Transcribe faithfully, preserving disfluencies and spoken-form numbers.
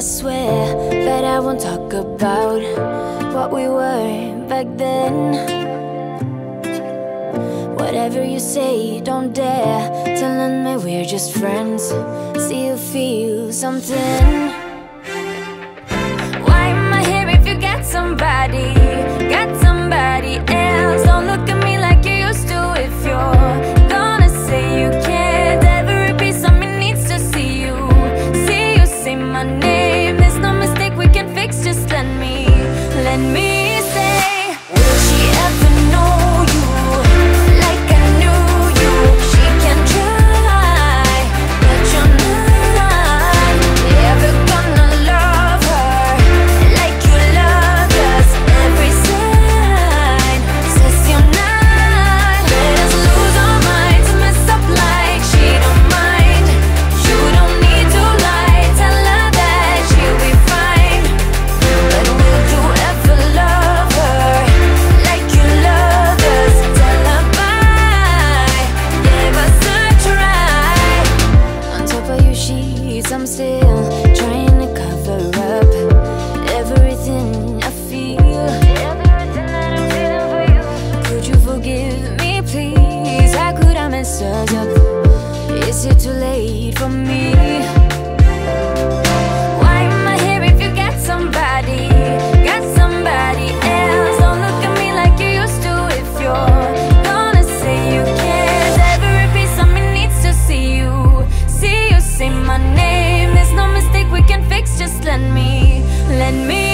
I swear that I won't talk about what we were back then. Whatever you say, don't dare telling me we're just friends. See you feel something. Why am I here if you got somebody? Got somebody else. Don't look at me like you used to if you're gonna say you can't. My name, there's no mistake we can fix. Just let me, let me say, will she ever know you like I knew you? She can try, but you're not ever gonna love her like you loved us. Every sign says you're not. Let us lose our minds and mess up like she don't mind. You don't need to lie. I'm still trying to cover up everything I feel. Everything that I'm feeling for you. Could you forgive me, please? How could I mess us up? Is it too late for me? Why am I here if you got somebody? Got somebody else. Don't look at me like you used to if you're gonna say you can't. Every piece of me needs to see you. See you, say my name. No mistake we can fix, just let me, let me